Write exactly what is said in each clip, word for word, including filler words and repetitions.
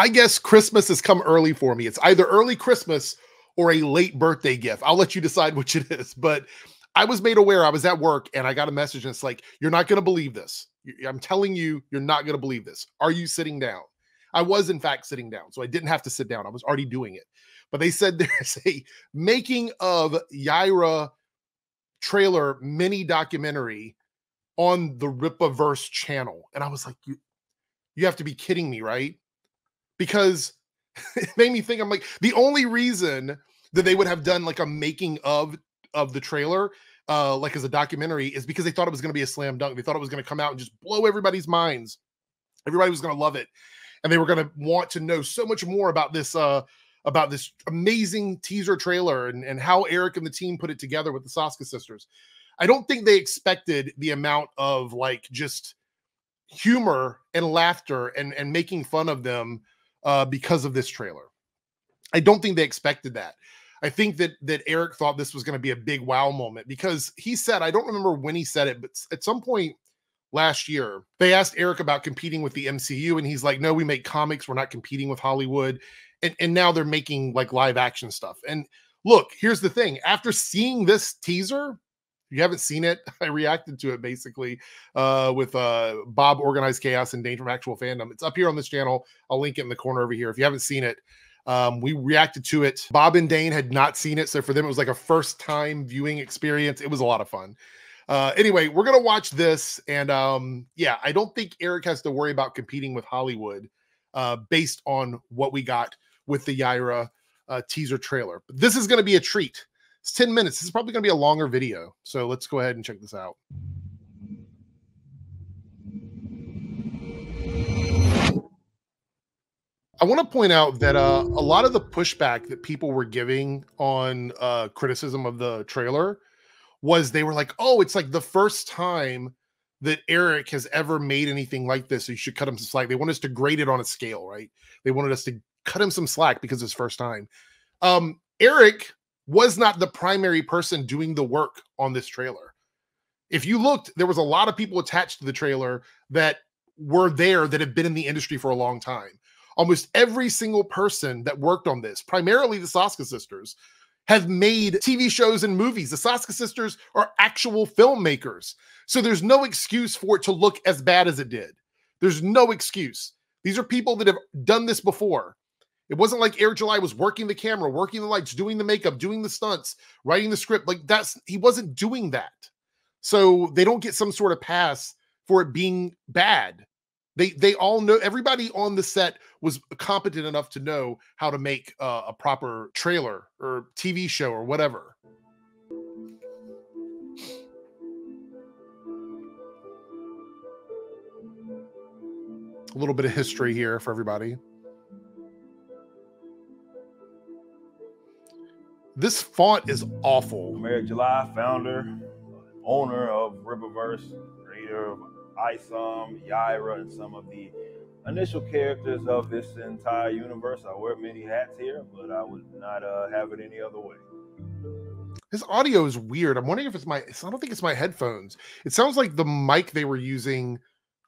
I guess Christmas has come early for me. It's either early Christmas or a late birthday gift. I'll let you decide which it is. But I was made aware. I was at work and I got a message, and it's like, you're not going to believe this. I'm telling you, you're not going to believe this. Are you sitting down? I was, in fact, sitting down. So I didn't have to sit down. I was already doing it. But they said there's a making of Yaira trailer mini documentary on the Rippaverse channel. And I was like, you, you have to be kidding me, right? Because it made me think, I'm like, the only reason that they would have done like a making of of the trailer, uh, like as a documentary, is because they thought it was going to be a slam dunk. They thought it was going to come out and just blow everybody's minds. Everybody was going to love it. And they were going to want to know so much more about this, uh, about this amazing teaser trailer and, and how Eric and the team put it together with the Soska sisters. I don't think they expected the amount of like just humor and laughter and, and making fun of them uh, because of this trailer. I don't think they expected that. I think that that Eric thought this was going to be a big wow moment, because he said, I don't remember when he said it, but at some point last year, they asked Eric about competing with the M C U, and he's like, no, we make comics. We're not competing with Hollywood. And, and now they're making like live action stuff. And look, here's the thing. After seeing this teaser, if you haven't seen it, I reacted to it basically uh, with uh, Bob Organized Chaos and Danger from Actual Fandom. It's up here on this channel. I'll link it in the corner over here. If you haven't seen it, um, we reacted to it. Bob and Dane had not seen it. So for them, it was like a first time viewing experience. It was a lot of fun. Uh, anyway, we're going to watch this. And um, yeah, I don't think Eric has to worry about competing with Hollywood uh, based on what we got with the Yaira uh, teaser trailer. But this is going to be a treat. It's ten minutes. This is probably going to be a longer video. So let's go ahead and check this out. I want to point out that uh, a lot of the pushback that people were giving on uh, criticism of the trailer was they were like, oh, it's like the first time that Eric has ever made anything like this. So you should cut him some slack. They want us to grade it on a scale, right? They wanted us to cut him some slack because it's first time. Um, Eric was not the primary person doing the work on this trailer. If you looked, there was a lot of people attached to the trailer that were there that have been in the industry for a long time. Almost every single person that worked on this, primarily the Soska sisters, have made T V shows and movies. The Soska sisters are actual filmmakers. So there's no excuse for it to look as bad as it did. There's no excuse. These are people that have done this before. It wasn't like Eric July was working the camera, working the lights, doing the makeup, doing the stunts, writing the script. Like that's, he wasn't doing that. So they don't get some sort of pass for it being bad. They, they all know, everybody on the set was competent enough to know how to make uh, a proper trailer or T V show or whatever. A little bit of history here for everybody. This font is awful. Eric July, founder, owner of Rippaverse, creator of Isom, Yaira, and some of the initial characters of this entire universe. I wear many hats here, but I would not uh, have it any other way. His audio is weird. I'm wondering if it's my, I don't think it's my headphones. It sounds like the mic they were using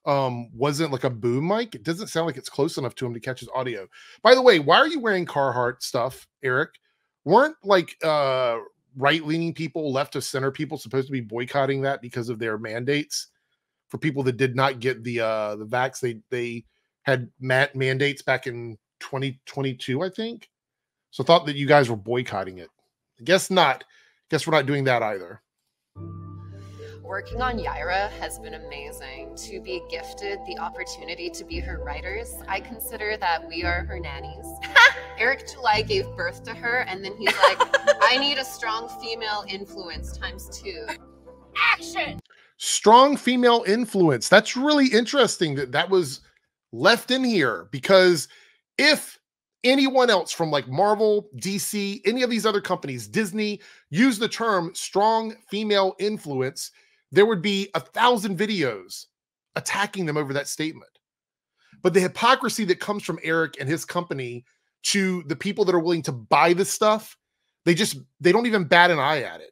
um, wasn't like a boom mic. It doesn't sound like it's close enough to him to catch his audio. By the way, why are you wearing Carhartt stuff, Eric? Weren't like uh, right-leaning people, left of center people supposed to be boycotting that because of their mandates for people that did not get the uh, the vax? They they had mat mandates back in twenty twenty-two, I think. So thought that you guys were boycotting it. I guess not. Guess we're not doing that either. Working on Yaira has been amazing. To be gifted the opportunity to be her writers, I consider that we are her nannies. Eric July gave birth to her, and then he's like, I need a strong female influence times two. Action! Strong female influence. That's really interesting that that was left in here, because if anyone else from like Marvel, D C, any of these other companies, Disney, used the term strong female influence, there would be a thousand videos attacking them over that statement. But the hypocrisy that comes from Eric and his company to the people that are willing to buy this stuff, they just, they don't even bat an eye at it.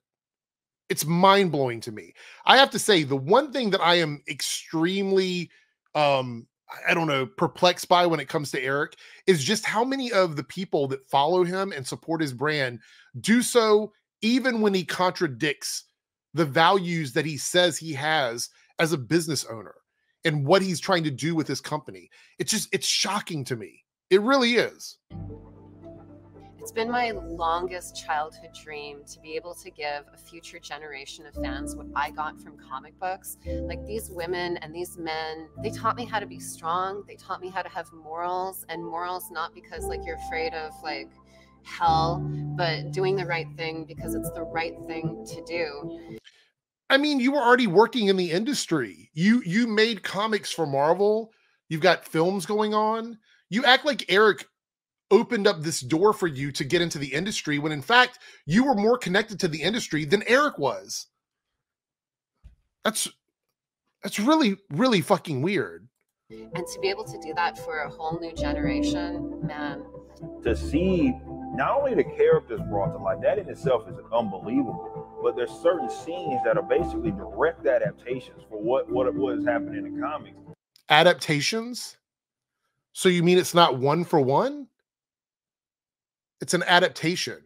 It's mind-blowing to me. I have to say, the one thing that I am extremely um, I don't know, perplexed by when it comes to Eric is just how many of the people that follow him and support his brand do so even when he contradicts the values that he says he has as a business owner and what he's trying to do with his company. It's just, it's shocking to me. It really is. It's been my longest childhood dream to be able to give a future generation of fans what I got from comic books. Like, these women and these men, they taught me how to be strong. They taught me how to have morals, and morals not because like you're afraid of like hell, but doing the right thing because it's the right thing to do. I mean, you were already working in the industry. You you made comics for Marvel. You've got films going on. You act like Eric opened up this door for you to get into the industry when in fact you were more connected to the industry than Eric was. That's, that's really, really fucking weird. And to be able to do that for a whole new generation, man. To see not only the characters brought to life, that in itself is unbelievable, but there's certain scenes that are basically direct adaptations for what, what, what is happening in the comics. Adaptations? So you mean it's not one for one? It's an adaptation.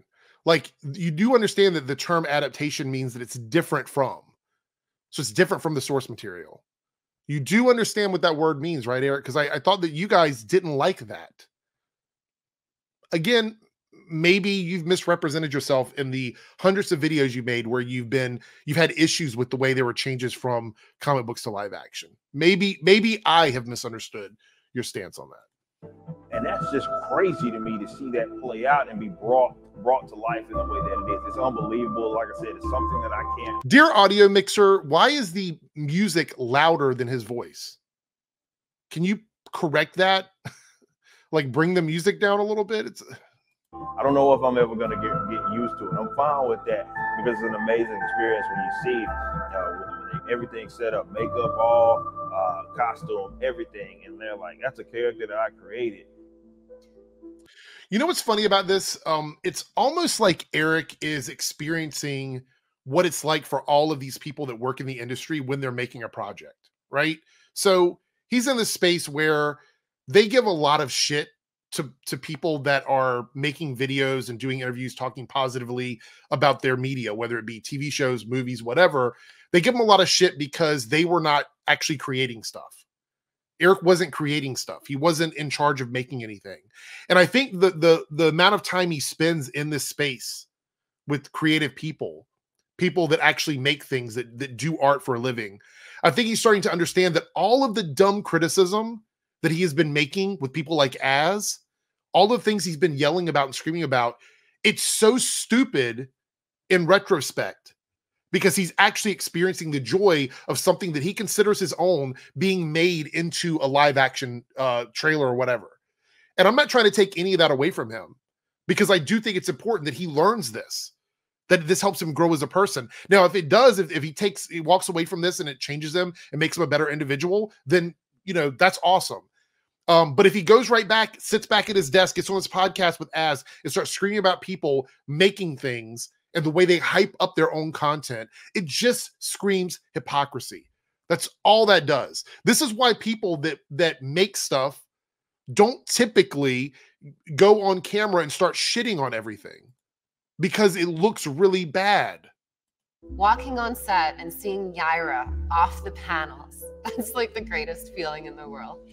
Like, you do understand that the term adaptation means that it's different from. So it's different from the source material. You do understand what that word means, right, Eric? Because I, I thought that you guys didn't like that. Again, maybe you've misrepresented yourself in the hundreds of videos you made where you've been, you've had issues with the way there were changes from comic books to live action. Maybe, maybe I have misunderstood your stance on that. And that's just crazy to me to see that play out and be brought brought to life in the way that it is. It's unbelievable. Like I said, it's something that I can't. Dear Audio Mixer, why is the music louder than his voice? Can you correct that? Like, bring the music down a little bit? It's... I don't know if I'm ever going to get, get used to it. I'm fine with that because it's an amazing experience when you see uh, everything set up, makeup, all uh, costume, everything. And they're like, that's a character that I created. You know what's funny about this? Um, it's almost like Eric is experiencing what it's like for all of these people that work in the industry when they're making a project, right? So he's in this space where they give a lot of shit To, to people that are making videos and doing interviews, talking positively about their media, whether it be T V shows, movies, whatever. They give them a lot of shit because they were not actually creating stuff. Eric wasn't creating stuff. He wasn't in charge of making anything. And I think the, the, the amount of time he spends in this space with creative people, people that actually make things, that, that do art for a living, I think he's starting to understand that all of the dumb criticism that he has been making with people like Az, all the things he's been yelling about and screaming about, it's so stupid in retrospect because he's actually experiencing the joy of something that he considers his own being made into a live action uh, trailer or whatever. And I'm not trying to take any of that away from him because I do think it's important that he learns this, that this helps him grow as a person. Now, if it does, if, if he takes, he walks away from this and it changes him and makes him a better individual, then, you know, that's awesome. Um, but if he goes right back, sits back at his desk, gets on his podcast with Az, and starts screaming about people making things and the way they hype up their own content, it just screams hypocrisy. That's all that does. This is why people that that make stuff don't typically go on camera and start shitting on everything because it looks really bad. Walking on set and seeing Yaira off the panels, that's like the greatest feeling in the world.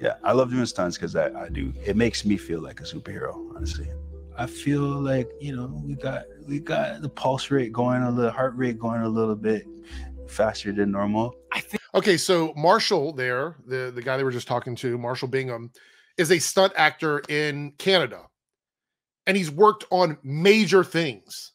Yeah, I love doing stunts because I, I do. It makes me feel like a superhero, honestly. I feel like, you know, we got we got the pulse rate going a little, heart rate going a little bit faster than normal. I think. Okay, so Marshall there, the, the guy they were just talking to, Marshall Bingham, is a stunt actor in Canada. And he's worked on major things,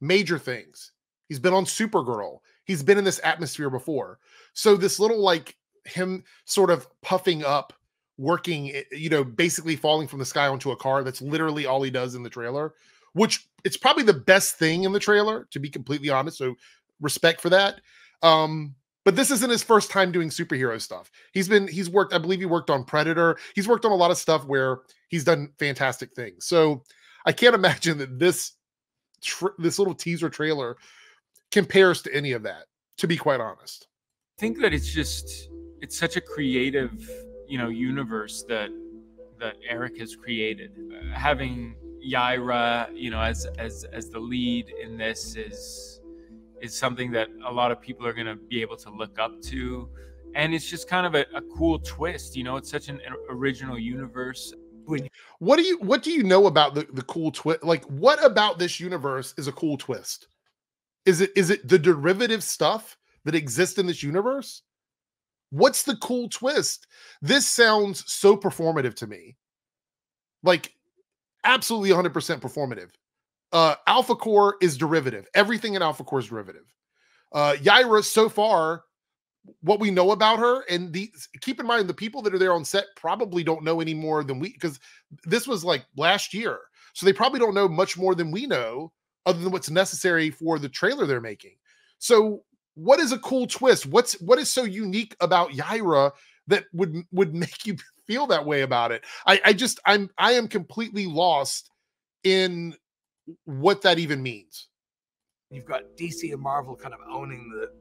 major things. He's been on Supergirl. He's been in this atmosphere before. So this little like, him sort of puffing up, working, you know, basically falling from the sky onto a car. That's literally all he does in the trailer, which it's probably the best thing in the trailer, to be completely honest. So respect for that. Um, but this isn't his first time doing superhero stuff. He's been, he's worked, I believe he worked on Predator. He's worked on a lot of stuff where he's done fantastic things. So I can't imagine that this, this little teaser trailer compares to any of that, to be quite honest. I think that it's just, it's such a creative, you know, universe that that Eric has created. Uh, having Yaira, you know, as as as the lead in this is is something that a lot of people are going to be able to look up to, and it's just kind of a, a cool twist. You know, it's such an original universe. What do you what do you know about the the cool twist? Like, what about this universe is a cool twist? Is it is it the derivative stuff that exists in this universe? What's the cool twist? This sounds so performative to me. Like, absolutely one hundred percent performative. Uh, Alpha Core is derivative. Everything in Alpha Core is derivative. Uh, Yaira, so far, what we know about her, and the keep in mind, the people that are there on set probably don't know any more than we, because this was like last year. So they probably don't know much more than we know, other than what's necessary for the trailer they're making. So what is a cool twist? What's what is so unique about Yaira that would would make you feel that way about it? I, I just I'm I am completely lost in what that even means. You've got D C and Marvel kind of owning the,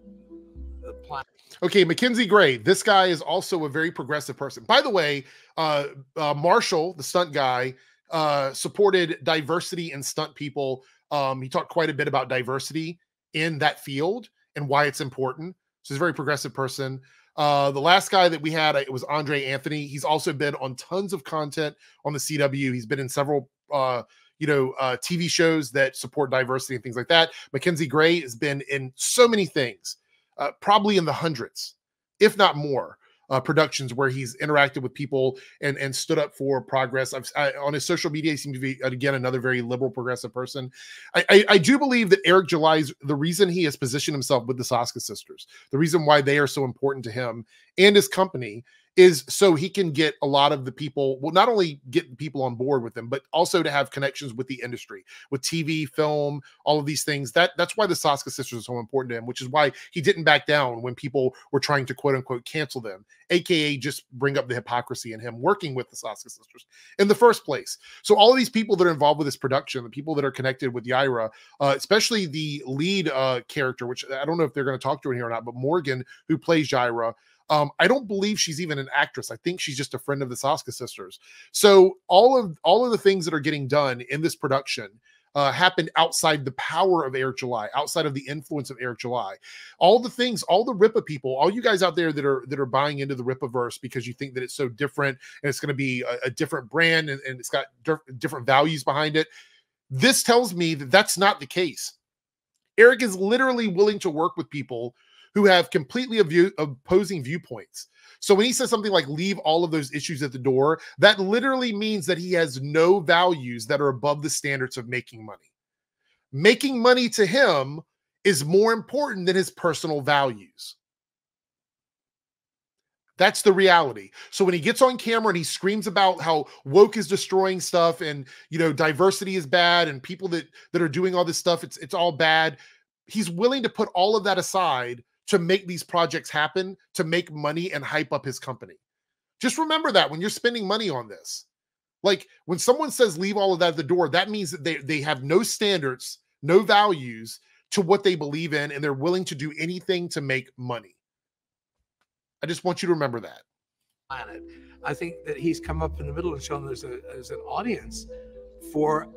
the planet. Okay, Mackenzie Gray. This guy is also a very progressive person. By the way, uh, uh, Marshall, the stunt guy, uh, supported diversity and stunt people. Um, he talked quite a bit about diversity in that field and why it's important. So he's a very progressive person. Uh, the last guy that we had, it was Andre Anthony. He's also been on tons of content on the C W. He's been in several, uh, you know, uh, T V shows that support diversity and things like that. Mackenzie Gray has been in so many things, uh, probably in the hundreds, if not more, uh, productions where he's interacted with people and, and stood up for progress. I've, I, on his social media, he seems to be, again, another very liberal, progressive person. I, I, I do believe that Eric July is the reason he has positioned himself with the Soska sisters, the reason why they are so important to him and his company, is so he can get a lot of the people, well, not only get people on board with them, but also to have connections with the industry, with T V, film, all of these things. That That's why the Soska sisters are so important to him, which is why he didn't back down when people were trying to quote unquote cancel them, A K A just bring up the hypocrisy in him working with the Soska sisters in the first place. So all of these people that are involved with this production, the people that are connected with Yaira, uh, especially the lead uh, character, which I don't know if they're going to talk to her here or not, but Morgan, who plays Yaira, Um, I don't believe she's even an actress. I think she's just a friend of the Soska sisters. So all of all of the things that are getting done in this production uh, happened outside the power of Eric July, outside of the influence of Eric July. All the things, all the Rippa people, all you guys out there that are that are buying into the Rippaverse because you think that it's so different and it's going to be a, a different brand and, and it's got diff different values behind it. This tells me that that's not the case. Eric is literally willing to work with people who have completely view, opposing viewpoints. So when he says something like leave all of those issues at the door, that literally means that he has no values that are above the standards of making money. Making money to him is more important than his personal values. That's the reality. So when he gets on camera and he screams about how woke is destroying stuff and, you know, diversity is bad and people that, that are doing all this stuff, it's, it's all bad. He's willing to put all of that aside to make these projects happen, to make money and hype up his company. Just remember that when you're spending money on this. Like, when someone says leave all of that at the door, that means that they, they have no standards, no values to what they believe in, and they're willing to do anything to make money. I just want you to remember that. Planet. I think that he's come up in the middle and shown there's, a, there's an audience for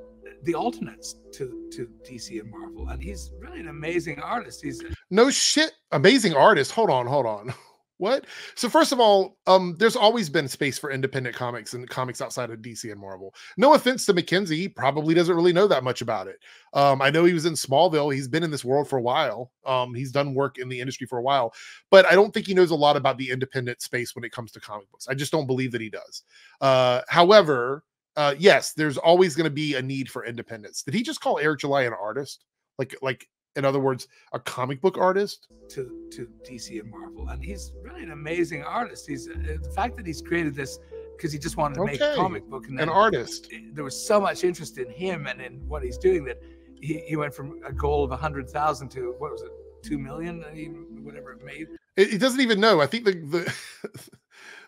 the alternates to, to D C and Marvel. And he's really an amazing artist. He's no shit. Amazing artist. Hold on, hold on. What? So first of all, um, there's always been space for independent comics and comics outside of D C and Marvel. No offense to Mackenzie. He probably doesn't really know that much about it. Um, I know he was in Smallville. He's been in this world for a while. Um, he's done work in the industry for a while, but I don't think he knows a lot about the independent space when it comes to comic books. I just don't believe that he does. Uh, however, Uh, yes, there's always going to be a need for independence. Did he just call Eric July an artist? Like, like in other words, a comic book artist? To, to D C and Marvel. And he's really an amazing artist. He's uh, the fact that he's created this because he just wanted to okay. make a comic book. And then an artist. There was so much interest in him and in what he's doing that he, he went from a goal of one hundred thousand to, what was it, two million? I mean, whatever it made. It, it doesn't even know. I think the... the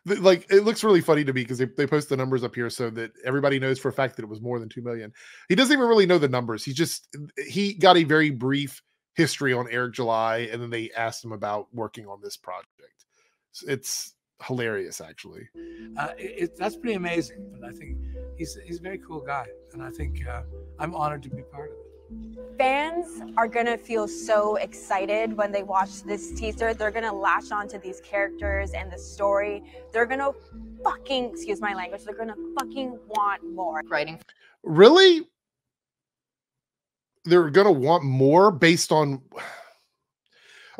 like, it looks really funny to me because they, they post the numbers up here so that everybody knows for a fact that it was more than two million. He doesn't even really know the numbers. He just, he got a very brief history on Eric July, and then they asked him about working on this project. It's hilarious, actually. Uh, it, that's pretty amazing. But I think he's he's a very cool guy, and I think uh, I'm honored to be part of it. Fans are gonna feel so excited when they watch this teaser. They're gonna latch onto these characters and the story. They're gonna fucking, excuse my language, they're gonna fucking want more. Writing. Really? They're gonna want more based on...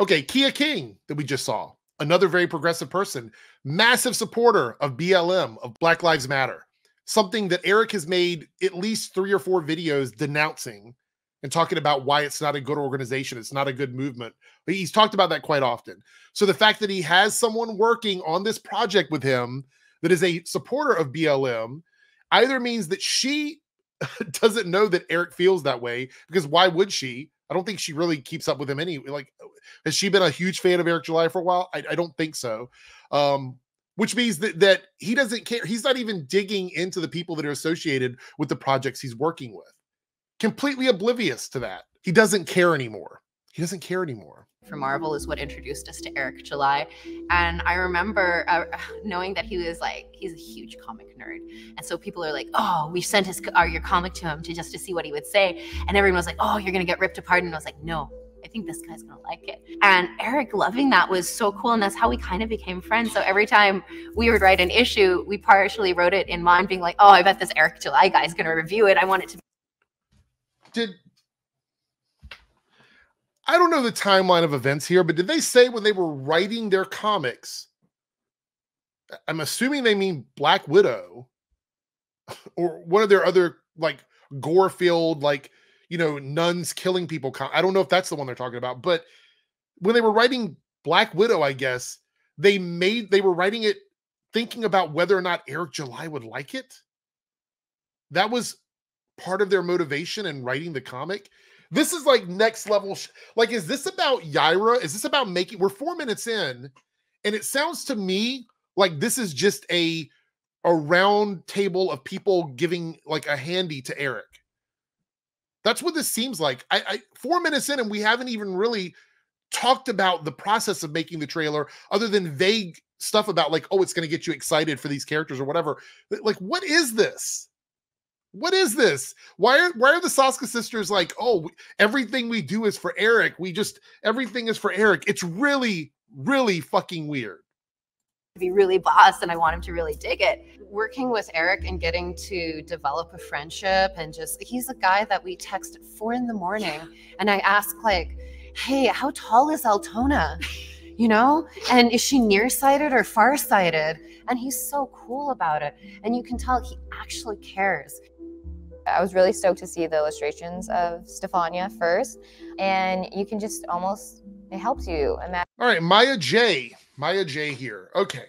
Okay, Kia King that we just saw. Another very progressive person. Massive supporter of B L M, of Black Lives Matter. Something that Eric has made at least three or four videos denouncing and talking about why it's not a good organization. It's not a good movement. He's talked about that quite often. So the fact that he has someone working on this project with him that is a supporter of B L M either means that she doesn't know that Eric feels that way, because why would she? I don't think she really keeps up with him anyway. Like, has she been a huge fan of Eric July for a while? I, I don't think so. Um, which means that, that he doesn't care. He's not even digging into the people that are associated with the projects he's working with. Completely oblivious to that. He doesn't care anymore. He doesn't care anymore. For Marvel is what introduced us to Eric July. And I remember uh, knowing that he was like, he's a huge comic nerd. And so people are like, oh, we sent his or your comic to him to just to see what he would say. And everyone was like, oh, you're going to get ripped apart. And I was like, no, I think this guy's going to like it. And Eric loving that was so cool. And that's how we kind of became friends. So every time we would write an issue, we partially wrote it in mind being like, oh, I bet this Eric July guy's going to review it. I want it to be. Did I don't know the timeline of events here, but did they say when they were writing their comics, I'm assuming they mean Black Widow or one of their other like Gorefield, like, you know, nuns killing people. Com I don't know if that's the one they're talking about, but when they were writing Black Widow, I guess they made, they were writing it thinking about whether or not Eric July would like it. That was part of their motivation in writing the comic. This is like next level. Sh like, is this about Yaira? Is this about making, we're four minutes in and it sounds to me like this is just a, a round table of people giving like a handy to Eric. That's what this seems like. I, I four minutes in and we haven't even really talked about the process of making the trailer other than vague stuff about like, oh, it's going to get you excited for these characters or whatever. Like, what is this? What is this? Why are why are the Soska sisters like, oh, everything we do is for Eric. We just, everything is for Eric. It's really, really fucking weird. Be really boss, and I want him to really dig it. Working with Eric and getting to develop a friendship and just, he's a guy that we text at four in the morning. And I ask like, hey, how tall is Eltona? You know, and is she nearsighted or farsighted? And he's so cool about it. And you can tell he actually cares. I was really stoked to see the illustrations of Stefania first, and you can just almost, it helps you imagine. All right, Maya J, Maya J here. Okay,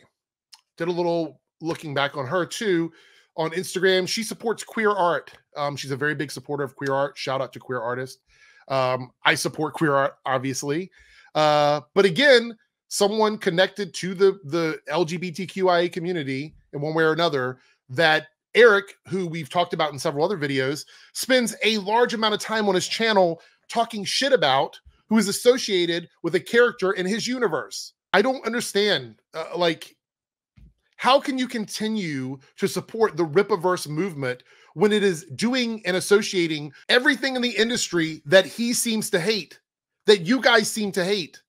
did a little looking back on her too on Instagram. She supports queer art. Um, she's a very big supporter of queer art. Shout out to queer artists. Um, I support queer art, obviously, uh, but again, someone connected to the the L G B T Q I A community in one way or another that. Eric, who we've talked about in several other videos, spends a large amount of time on his channel talking shit about, who is associated with a character in his universe. I don't understand, uh, like, how can you continue to support the Rippaverse movement when it is doing and associating everything in the industry that he seems to hate, that you guys seem to hate?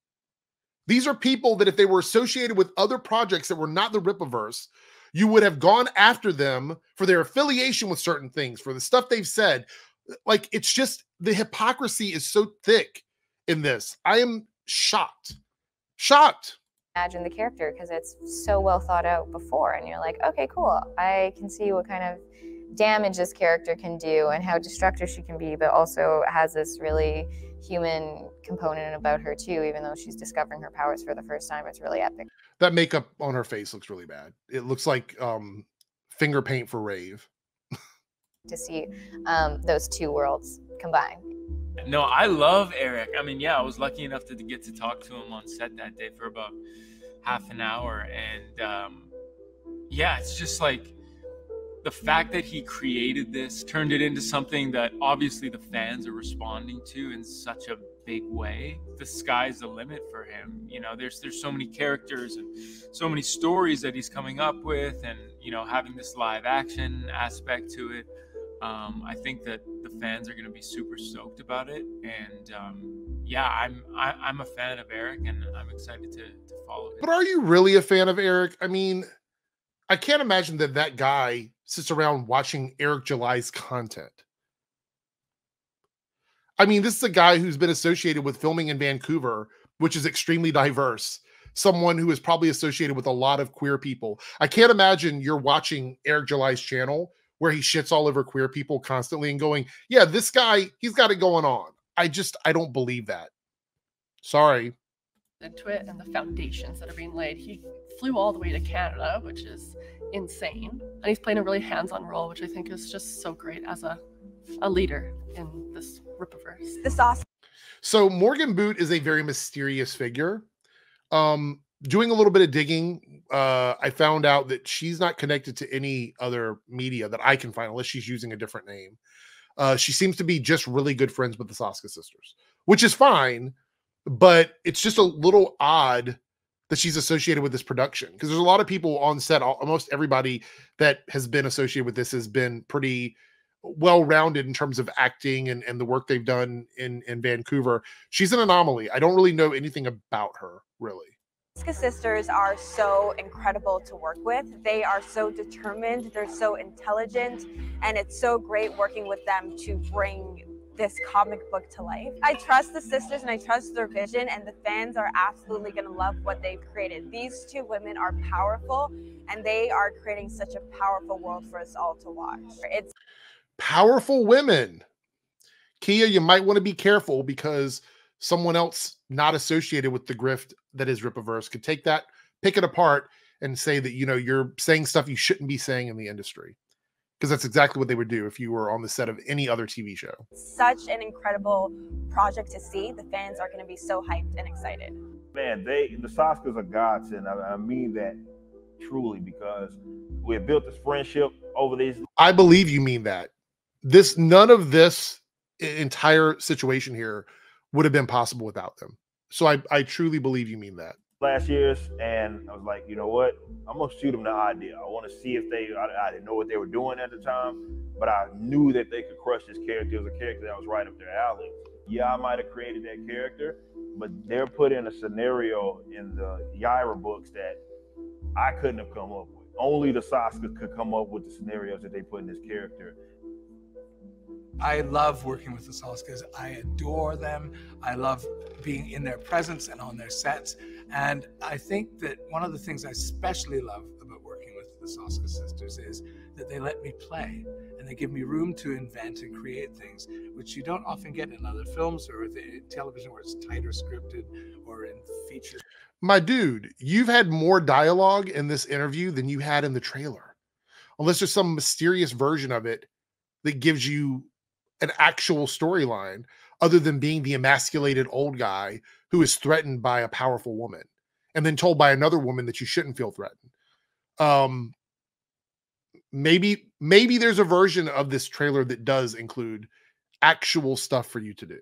These are people that if they were associated with other projects that were not the Rippaverse, you would have gone after them for their affiliation with certain things, for the stuff they've said. Like, it's just, the hypocrisy is so thick in this. I am shocked, shocked. Imagine the character, because it's so well thought out before. And you're like, okay, cool. I can see what kind of damage this character can do and how destructive she can be, but also has this really human component about her too, even though she's discovering her powers for the first time. It's really epic. That makeup on her face looks really bad. It looks like um, finger paint for rave. To see um, those two worlds combined. No, I love Eric. I mean, yeah, I was lucky enough to get to talk to him on set that day for about half an hour. And um, yeah, it's just like the fact that he created this, turned it into something that obviously the fans are responding to in such a big way, the sky's the limit for him. You know, there's there's so many characters and so many stories that he's coming up with, and you know, having this live action aspect to it, um, I think that the fans are going to be super stoked about it. And um, yeah, I'm I, I'm a fan of Eric, and I'm excited to to follow him. But are you really a fan of Eric? I mean, I can't imagine that that guy sits around watching Eric July's content. I mean, this is a guy who's been associated with filming in Vancouver, which is extremely diverse. Someone who is probably associated with a lot of queer people. I can't imagine you're watching Eric July's channel where he shits all over queer people constantly and going, yeah, this guy, he's got it going on. I just, I don't believe that. Sorry. Into it and the foundations that are being laid. He flew all the way to Canada, which is insane. And he's playing a really hands-on role, which I think is just so great as a, a leader in this Rippaverse. This awesome. So Morgan Boot is a very mysterious figure. Um, doing a little bit of digging, uh, I found out that she's not connected to any other media that I can find, unless she's using a different name. Uh, she seems to be just really good friends with the Soska sisters, which is fine. But it's just a little odd that she's associated with this production, because there's a lot of people on set. Almost everybody that has been associated with this has been pretty well-rounded in terms of acting and, and the work they've done in, in Vancouver. She's an anomaly. I don't really know anything about her, really. Soska sisters are so incredible to work with. They are so determined. They're so intelligent. And it's so great working with them to bring this comic book to life. I trust the sisters and I trust their vision, and the fans are absolutely going to love what they've created. These two women are powerful, and they are creating such a powerful world for us all to watch. It's powerful women. Kia, you might want to be careful, because someone else not associated with the grift that is Rippaverse could take that, pick it apart, and say that, you know, you're saying stuff you shouldn't be saying in the industry. Because that's exactly what they would do if you were on the set of any other T V show. Such an incredible project to see. The fans are going to be so hyped and excited. Man, they the Soskas are godsend. I, I mean that truly, because we have built this friendship over these. I believe you mean that. This none of this entire situation here would have been possible without them. So I I truly believe you mean that. Last year's, and I was like, you know what, I'm gonna shoot them the idea. I want to see if they I, I didn't know what they were doing at the time, but I knew that they could crush this character. It was a character that was right up their alley. Yeah, I might have created that character, but they're put in a scenario in the Yaira books that I couldn't have come up with. Only the Soskas could come up with the scenarios that they put in this character. I love working with the Soskas. I adore them. I love being in their presence and on their sets. And I think that one of the things I especially love about working with the Soska sisters is that they let me play, and they give me room to invent and create things, which you don't often get in other films or the television, where it's tighter scripted or in features. My dude, you've had more dialogue in this interview than you had in the trailer. Unless there's some mysterious version of it that gives you an actual storyline, other than being the emasculated old guy who is threatened by a powerful woman and then told by another woman that you shouldn't feel threatened. Um, maybe, maybe there's a version of this trailer that does include actual stuff for you to do.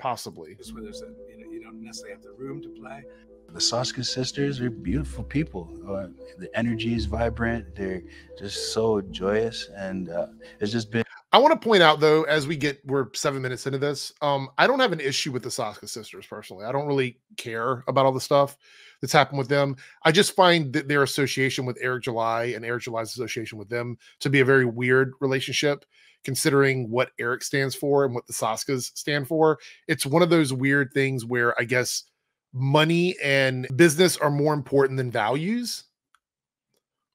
Possibly. Where there's a, you know, you don't necessarily have the room to play. The Soska sisters are beautiful people. Uh, the energy is vibrant. They're just so joyous, and uh, it's just been. I want to point out, though, as we get, we're seven minutes into this, um, I don't have an issue with the Soska sisters personally. I don't really care about all the stuff that's happened with them. I just find that their association with Eric July and Eric July's association with them to be a very weird relationship, considering what Eric stands for and what the Soskas stand for. It's one of those weird things where I guess money and business are more important than values,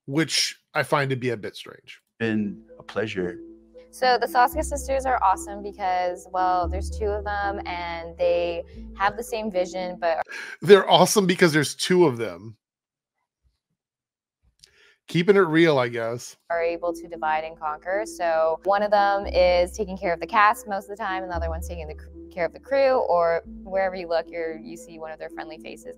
which I find to be a bit strange. Been a pleasure. So the Soska sisters are awesome because, well, there's two of them and they have the same vision, but... They're awesome because there's two of them. Keeping it real, I guess. Are able to divide and conquer. So one of them is taking care of the cast most of the time, and the other one's taking the care of the crew, or wherever you look, you're, you see one of their friendly faces.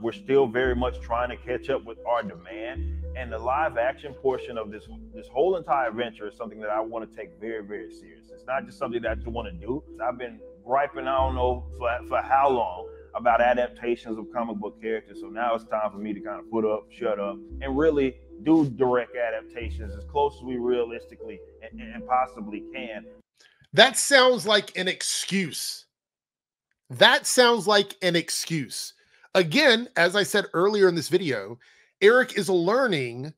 We're still very much trying to catch up with our demand, and the live action portion of this this whole entire venture is something that I want to take very, very serious. It's not just something that I just want to do. I've been griping, I don't know for, for how long, about adaptations of comic book characters. So now it's time for me to kind of put up, shut up, and really do direct adaptations as close as we realistically and, and possibly can. That sounds like an excuse. That sounds like an excuse. Again, as I said earlier in this video, Eric is learning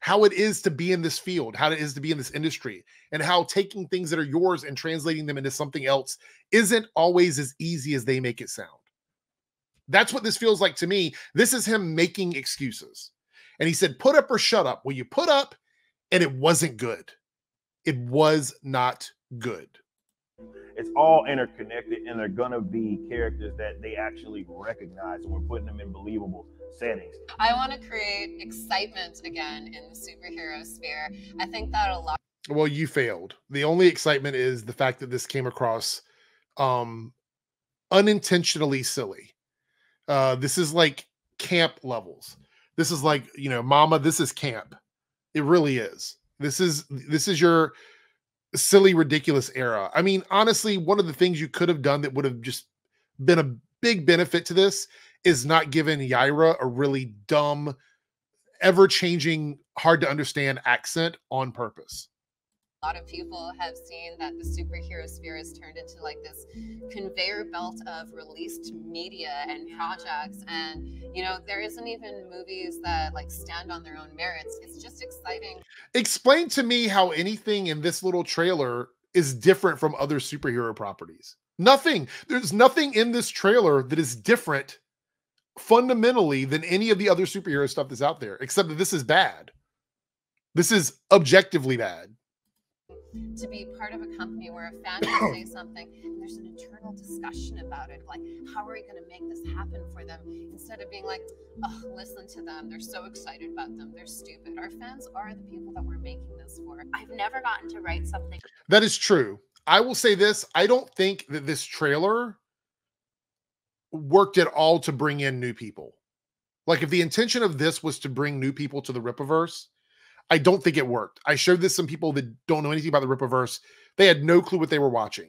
how it is to be in this field, how it is to be in this industry, and how taking things that are yours and translating them into something else isn't always as easy as they make it sound. That's what this feels like to me. This is him making excuses. And he said, put up or shut up. Well, you put up, and it wasn't good. It was not good. It's all interconnected, and they're going to be characters that they actually recognize, and we're putting them in believable settings. I want to create excitement again in the superhero sphere. I think that a lot. Well, you failed. The only excitement is the fact that this came across um, unintentionally silly. Uh, this is like camp levels. This is like, you know, mama, this is camp. It really is. This is, this is your silly, ridiculous era. I mean, honestly, one of the things you could have done that would have just been a big benefit to this is not giving Yaira a really dumb, ever-changing, hard-to-understand accent on purpose. A lot of people have seen that the superhero sphere has turned into like this conveyor belt of released media and projects, and you know, there isn't even movies that like stand on their own merits. It's just exciting. Explain to me how anything in this little trailer is different from other superhero properties. Nothing. There's nothing in this trailer that is different fundamentally than any of the other superhero stuff that's out there, except that this is bad. This is objectively bad. To be part of a company where a fan can say something and there's an internal discussion about it, like how are we going to make this happen for them, instead of being like, oh, listen to them, they're so excited about them, they're stupid. Our fans are the people that we're making this for. I've never gotten to write something. That is true. I will say this, I don't think that this trailer worked at all to bring in new people. Like if the intention of this was to bring new people to the Rippaverse, I don't think it worked. I showed this to some people that don't know anything about the Rippaverse. They had no clue what they were watching.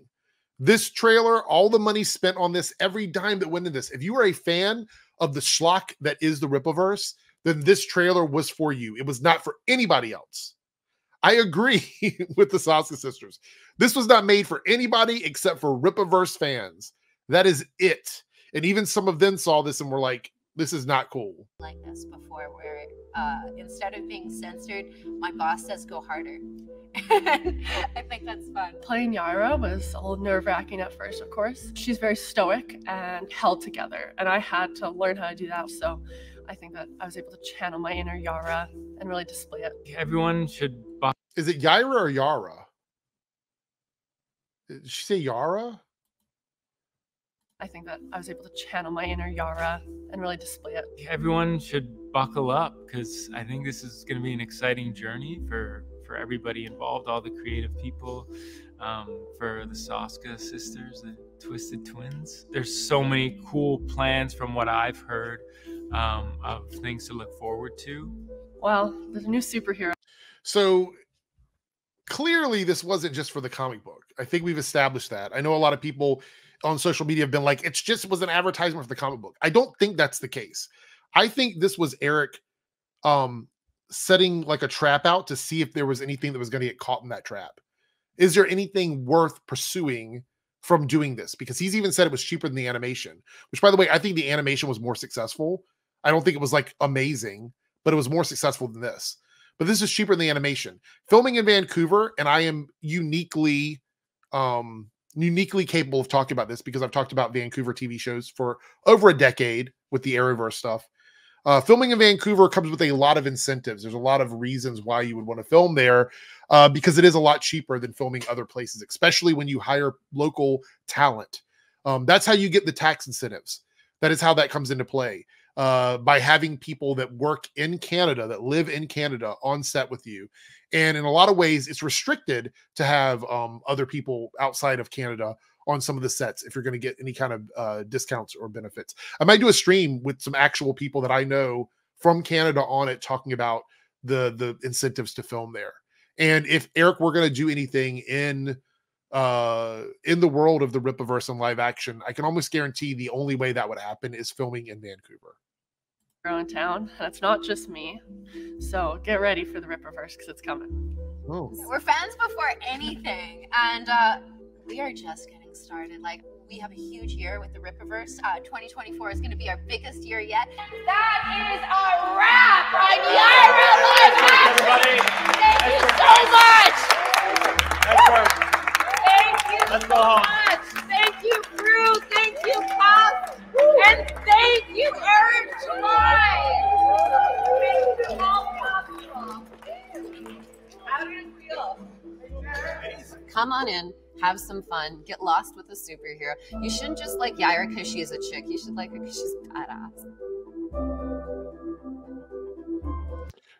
This trailer, all the money spent on this, every dime that went into this. If you were a fan of the schlock that is the Rippaverse, then this trailer was for you. It was not for anybody else. I agree with the Soska Sisters. This was not made for anybody except for Rippaverse fans. That is it. And even some of them saw this and were like, this is not cool. Like this before, where uh, instead of being censored, my boss says go harder. I think that's fun. Playing Yaira was a little nerve-wracking at first, of course. She's very stoic and held together, and I had to learn how to do that. So I think that I was able to channel my inner Yaira and really display it. Everyone should buy. Is it Yaira or Yaira? Did she say Yaira? I think that I was able to channel my inner Yaira and really display it. Everyone should buckle up, because I think this is going to be an exciting journey for, for everybody involved, all the creative people, um, for the Soska Sisters, the Twisted Twins. There's so many cool plans from what I've heard um, of things to look forward to. Well, there's a new superhero. So clearly this wasn't just for the comic book. I think we've established that. I know a lot of people on social media have been like, it's just was an advertisement for the comic book. I don't think that's the case. I think this was Eric um, setting like a trap out to see if there was anything that was going to get caught in that trap. Is there anything worth pursuing from doing this? Because he's even said it was cheaper than the animation, which by the way, I think the animation was more successful. I don't think it was like amazing, but it was more successful than this. But this is cheaper than the animation. Filming in Vancouver, and I am uniquely... Um, uniquely capable of talking about this because I've talked about Vancouver T V shows for over a decade with the Arrowverse stuff. Uh, filming in Vancouver comes with a lot of incentives. There's a lot of reasons why you would want to film there uh, because it is a lot cheaper than filming other places, especially when you hire local talent. Um, that's how you get the tax incentives. That is how that comes into play, uh, by having people that work in Canada, that live in Canada on set with you. And in a lot of ways, it's restricted to have um, other people outside of Canada on some of the sets if you're going to get any kind of uh, discounts or benefits. I might do a stream with some actual people that I know from Canada on it, talking about the, the incentives to film there. And if Eric were going to do anything in uh, in the world of the Rippaverse and live action, I can almost guarantee the only way that would happen is filming in Vancouver. You're in town. That's not just me. So get ready for the Rippaverse because it's coming. Oh. We're fans before anything, and uh, we are just getting started. Like, we have a huge year with the Rippaverse. Uh, twenty twenty-four is going to be our biggest year yet. That is a wrap on Yaira Live Action. Thank you so much. Thank you so much. Thank you, Brew. Thank you, Pop. And thank you, Eric July. Thank you all possible. How do you feel? Come on in. Have some fun. Get lost with a superhero. You shouldn't just like Yaira because she is a chick. You should like her because she's badass.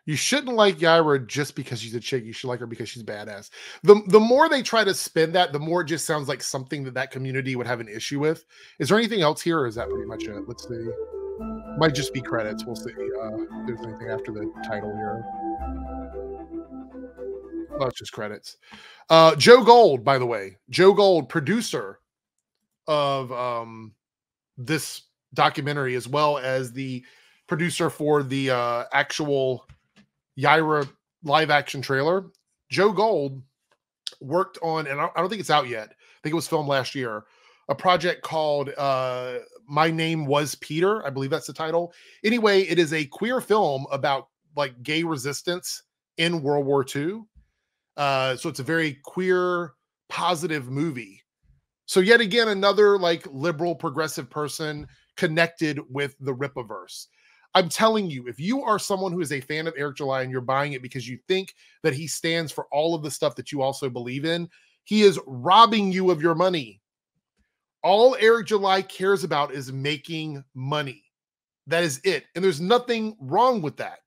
You shouldn't like Yaira just because she's a chick. You should like her because she's badass. The, the more they try to spin that, the more it just sounds like something that that community would have an issue with. Is there anything else here, or is that pretty much it? Let's see. Might just be credits. We'll see uh, if there's anything after the title here. Oh, it's just credits. Uh, Joe Gold, by the way, Joe Gold, producer of um, this documentary, as well as the producer for the uh, actual Yaira live action trailer. Joe Gold worked on, and I don't think it's out yet. I think it was filmed last year, a project called uh, My Name Was Peter. I believe that's the title. Anyway, it is a queer film about like gay resistance in World War Two. Uh, so it's a very queer, positive movie. So yet again, another like liberal, progressive person connected with the Rippaverse. I'm telling you, if you are someone who is a fan of Eric July and you're buying it because you think that he stands for all of the stuff that you also believe in, he is robbing you of your money. All Eric July cares about is making money. That is it. And there's nothing wrong with that.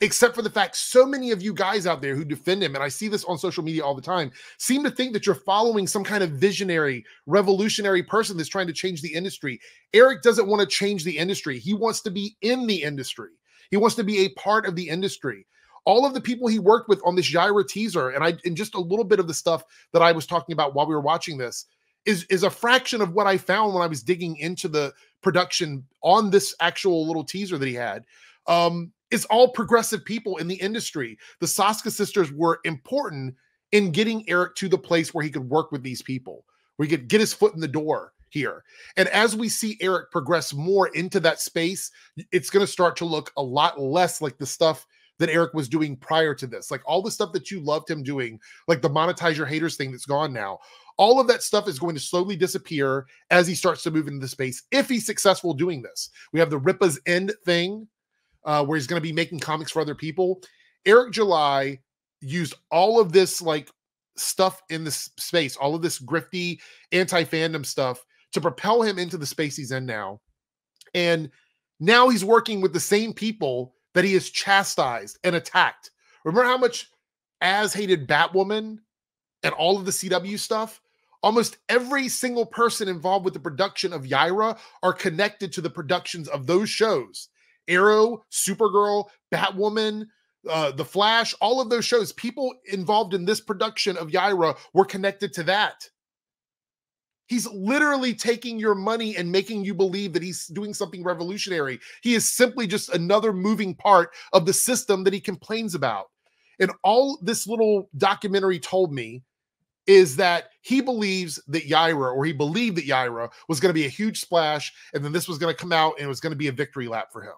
Except for the fact so many of you guys out there who defend him, and I see this on social media all the time, seem to think that you're following some kind of visionary, revolutionary person that's trying to change the industry. Eric doesn't want to change the industry. He wants to be in the industry. He wants to be a part of the industry. All of the people he worked with on this Yaira teaser, and I and just a little bit of the stuff that I was talking about while we were watching this, is, is a fraction of what I found when I was digging into the production on this actual little teaser that he had. Um, It's all progressive people in the industry. The Soska sisters were important in getting Eric to the place where he could work with these people, where he could get his foot in the door here. And as we see Eric progress more into that space, it's going to start to look a lot less like the stuff that Eric was doing prior to this. Like all the stuff that you loved him doing, like the monetize your haters thing that's gone now. All of that stuff is going to slowly disappear as he starts to move into the space, if he's successful doing this. We have the Rippa's End thing, Uh, where he's going to be making comics for other people. Eric July used all of this like stuff in this space, all of this grifty anti-fandom stuff to propel him into the space he's in now. And now he's working with the same people that he has chastised and attacked. Remember how much Az hated Batwoman and all of the C W stuff? Almost every single person involved with the production of Yaira are connected to the productions of those shows. Arrow, Supergirl, Batwoman, uh, The Flash, all of those shows, people involved in this production of Yaira were connected to that. He's literally taking your money and making you believe that he's doing something revolutionary. He is simply just another moving part of the system that he complains about. And all this little documentary told me is that he believes that Yaira, or he believed that Yaira was going to be a huge splash, and then this was going to come out and it was going to be a victory lap for him.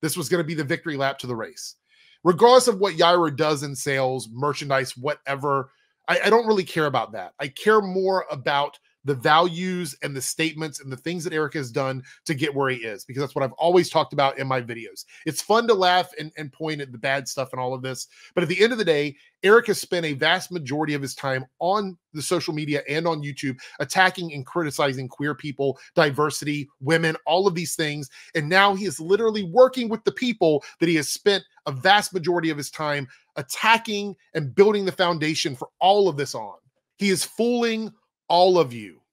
This was going to be the victory lap to the race. Regardless of what Yaira does in sales, merchandise, whatever, I, I don't really care about that. I care more about the values and the statements and the things that Eric has done to get where he is, because that's what I've always talked about in my videos. It's fun to laugh and, and point at the bad stuff and all of this, but at the end of the day, Eric has spent a vast majority of his time on the social media and on YouTube attacking and criticizing queer people, diversity, women, all of these things. And now he is literally working with the people that he has spent a vast majority of his time attacking and building the foundation for all of this on. He is fooling all of you.